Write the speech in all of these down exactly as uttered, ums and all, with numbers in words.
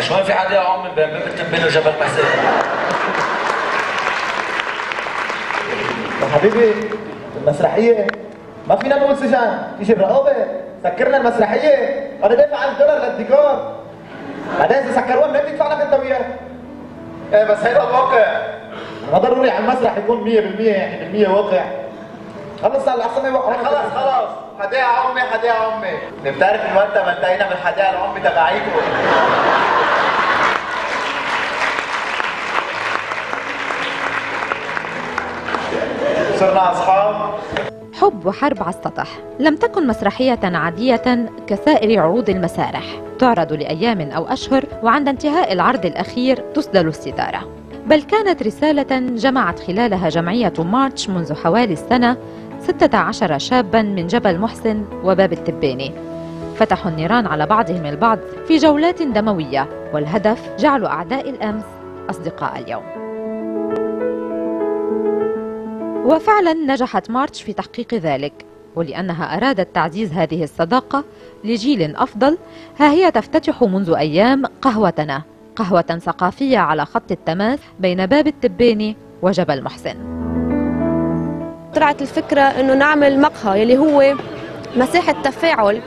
شلون في حد يعوم من باب التبانة وجبل محسن؟ يا حبيبي المسرحية ما فينا نقول سجن، في رقابة، سكرنا المسرحية، أنا دافع الدولار للديكور. بعدين إذا سكروها منين بيدفع لك أنت وياه؟ إيه بس هيدا الواقع. ما ضروري على المسرح يكون مية بالمية يعني بالمية واقع. خلص على العاصمة وقع. خلص خلص، حديقة عمي حديقة عمي. اللي بتعرف إنه أنت ما انتهينا من الحديقة العمي تبعيكم. صرنا أصحاب. حب وحرب على السطح لم تكن مسرحية عادية كسائر عروض المسارح، تعرض لأيام أو أشهر وعند انتهاء العرض الأخير تسدل الستارة، بل كانت رسالة جمعت خلالها جمعية مارتش منذ حوالي السنة ستة عشر شاباً من جبل محسن وباب التبانة، فتحوا النيران على بعضهم البعض في جولات دموية، والهدف جعل أعداء الأمس أصدقاء اليوم. وفعلا نجحت مارتش في تحقيق ذلك، ولأنها أرادت تعزيز هذه الصداقة لجيل أفضل، ها هي تفتتح منذ أيام قهوتنا، قهوة ثقافية على خط التماس بين باب التبانة وجبل محسن. طلعت الفكرة أنه نعمل مقهى يلي هو مساحة تفاعل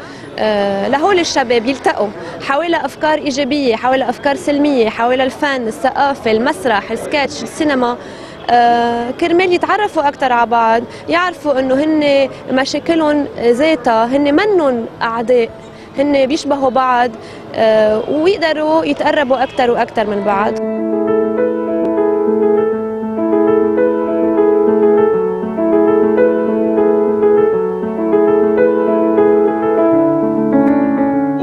لهول الشباب يلتقوا حول أفكار إيجابية، حول أفكار سلمية، حول الفن، الثقافة، المسرح، السكتش، السينما، آه كرمال يتعرفوا أكثر على بعض، يعرفوا إنه هن مشاكلهم ذاتها، هن منهم أعداء، هن بيشبهوا بعض، آه ويقدروا يتقربوا أكثر وأكثر من بعض.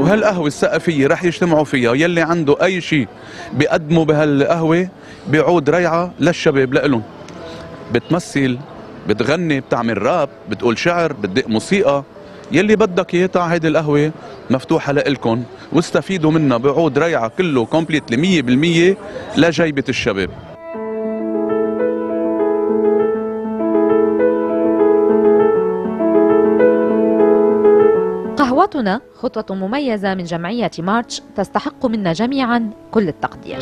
وهالقهوة السقفية رح يجتمعوا فيها، يلي عنده أي شيء بيقدموا بهالقهوة بيعود ريعة للشباب لإلهم، بتمثل، بتغني، بتعمل راب، بتقول شعر، بتدق موسيقى، يلي بدك اياه تاع هيدي القهوة مفتوحة لإلكم، واستفيدوا منها، بيعود ريعة كله كومبليتلي مية بالمية لجيبة الشباب. قهوتنا خطوة مميزة من جمعية مارتش تستحق منا جميعا كل التقدير.